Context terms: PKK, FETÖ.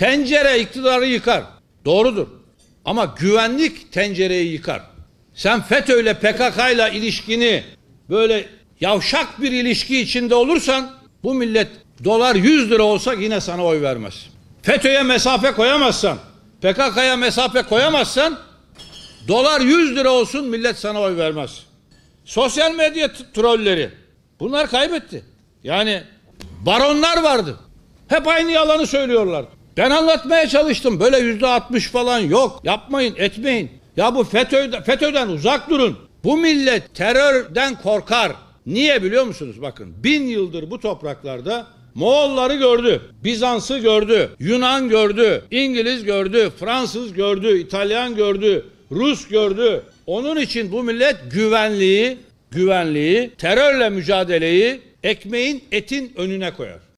Tencere iktidarı yıkar. Doğrudur. Ama güvenlik tencereyi yıkar. Sen FETÖ ile PKK ile ilişkini böyle yavşak bir ilişki içinde olursan bu millet dolar 100 lira olsa yine sana oy vermez. FETÖ'ye mesafe koyamazsan, PKK'ya mesafe koyamazsan dolar 100 lira olsun millet sana oy vermez. Sosyal medya trolleri, bunlar kaybetti. Yani baronlar vardı. Hep aynı yalanı söylüyorlar. Ben anlatmaya çalıştım. Böyle %60 falan yok. Yapmayın, etmeyin. Ya bu FETÖ'den uzak durun. Bu millet terörden korkar. Niye biliyor musunuz? Bakın 1000 yıldır bu topraklarda Moğolları gördü, Bizans'ı gördü, Yunan gördü, İngiliz gördü, Fransız gördü, İtalyan gördü, Rus gördü. Onun için bu millet güvenliği, terörle mücadeleyi ekmeğin, etin önüne koyar.